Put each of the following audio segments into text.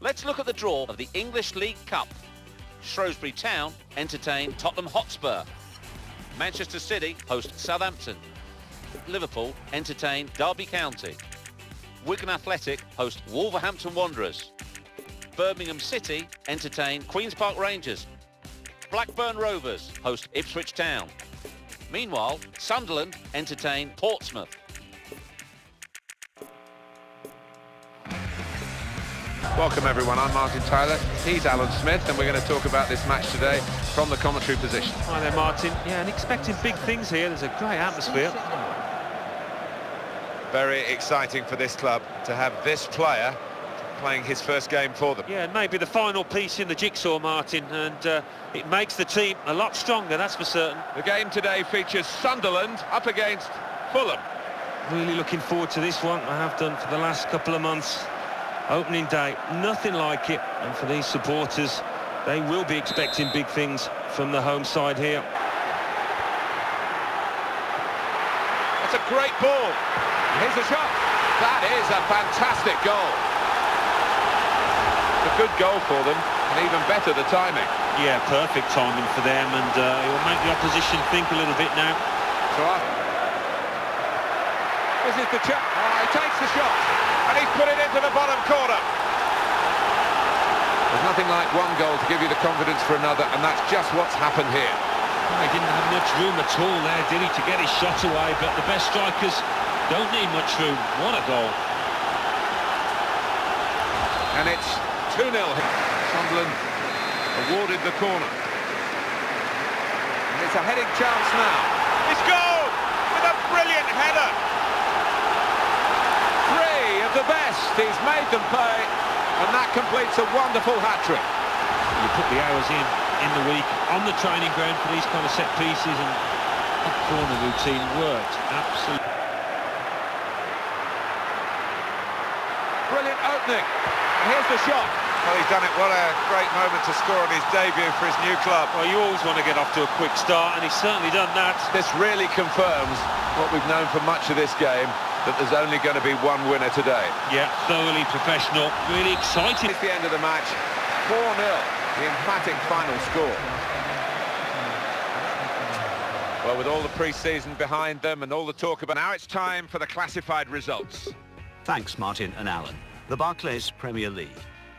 Let's look at the draw of the English League Cup. Shrewsbury Town entertain Tottenham Hotspur. Manchester City host Southampton. Liverpool entertain Derby County. Wigan Athletic host Wolverhampton Wanderers. Birmingham City entertain Queen's Park Rangers. Blackburn Rovers host Ipswich Town. Meanwhile, Sunderland entertain Portsmouth. Welcome everyone, I'm Martin Tyler, he's Alan Smith, and we're going to talk about this match today from the commentary position. Hi there Martin, yeah, and expecting big things here, there's a great atmosphere. Very exciting for this club to have this player playing his first game for them. Yeah, and maybe the final piece in the jigsaw, Martin, and it makes the team a lot stronger, that's for certain. The game today features Sunderland up against Fulham. Really looking forward to this one, I have done for the last couple of months. Opening day, nothing like it, and for these supporters, they will be expecting big things from the home side here. That's a great ball. Here's the shot. That is a fantastic goal. It's a good goal for them, and even better the timing. Yeah, perfect timing for them, and it will make the opposition think a little bit now. This is the chance. He takes the shot. And he's put it into the bottom corner. There's nothing like one goal to give you the confidence for another, and that's just what's happened here. Well, he didn't have much room at all there, did he, to get his shot away, but the best strikers don't need much room. What a goal. And it's 2-0. Sunderland awarded the corner. And it's a heading chance now. It's goal with a brilliant header. The best, he's made them pay, and that completes a wonderful hat-trick. You put the hours in the week on the training ground for these kind of set pieces, and that corner routine worked absolutely. Brilliant opening, and here's the shot. Well, he's done it. What a great moment to score on his debut for his new club. Well, you always want to get off to a quick start, and he's certainly done that. This really confirms what we've known for much of this game, that there's only going to be one winner today. Yeah, thoroughly professional, really exciting. It's the end of the match, 4-0, the emphatic final score. Well, with all the pre-season behind them and all the talk about now, it's time for the classified results. Thanks, Martin and Alan. The Barclays Premier League.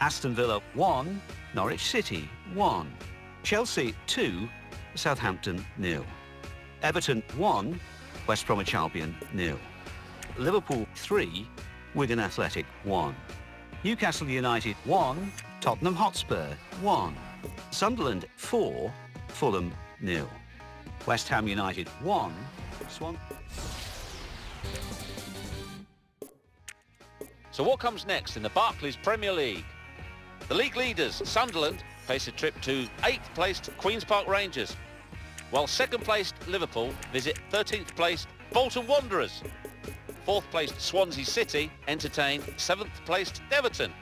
Aston Villa 1, Norwich City 1, Chelsea 2, Southampton 0. Everton 1, West Bromwich Albion 0. Liverpool 3, Wigan Athletic 1. Newcastle United 1, Tottenham Hotspur 1. Sunderland 4, Fulham 0. West Ham United 1, So what comes next in the Barclays Premier League? The league leaders, Sunderland, face a trip to 8th-placed Queen's Park Rangers, while 2nd-placed Liverpool visit 13th-placed Bolton Wanderers. 4th-placed Swansea City entertain 7th-placed Everton.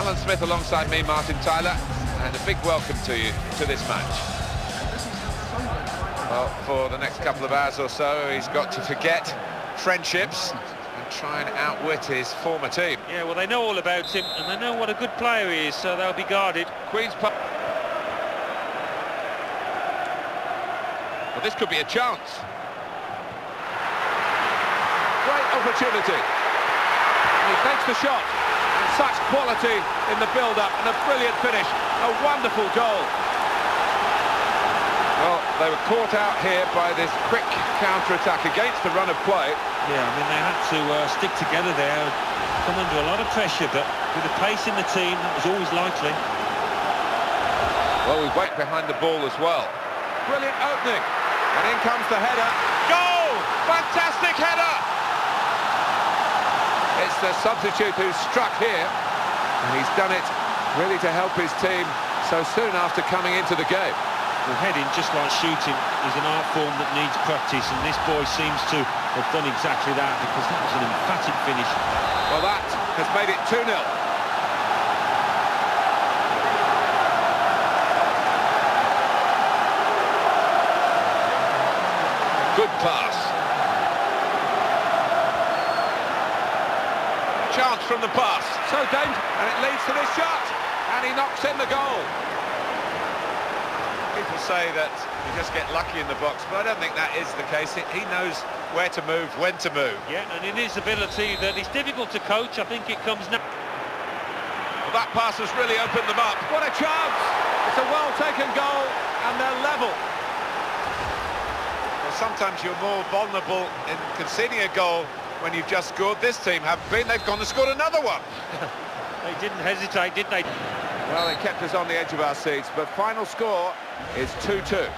Alan Smith alongside me, Martin Tyler, and a big welcome to you to this match. Well, for the next couple of hours or so, he's got to forget friendships and try and outwit his former team. Yeah, well, they know all about him, and they know what a good player he is, so they'll be guarded. Queen's Park. Well, this could be a chance. Great opportunity. And he takes the shot. Such quality in the build-up and a brilliant finish, a wonderful goal. Well, they were caught out here by this quick counter-attack against the run of play. Yeah, I mean, they had to stick together there, come under a lot of pressure, but with the pace in the team, that was always likely. Well, we wait behind the ball as well. Brilliant opening, and in comes the header. Goal! Fantastic header! It's the substitute who's struck here, and he's done it really to help his team so soon after coming into the game. Well, heading, just like shooting, is an art form that needs practice, and this boy seems to have done exactly that, because that was an emphatic finish. Well, that has made it 2-0. Good pass. Chance from the pass, so dangerous, and it leads to this shot, and he knocks in the goal. People say that you just get lucky in the box, but I don't think that is the case. He knows where to move, when to move. Yeah, and in his ability that is difficult to coach, I think it comes now. Well, that pass has really opened them up. What a chance! It's a well-taken goal, and they're level. Well, sometimes you're more vulnerable in conceding a goal when you've just scored. This team haven't been, they've gone and scored another one. They didn't hesitate, did they? Well, they kept us on the edge of our seats, but final score is 2-2.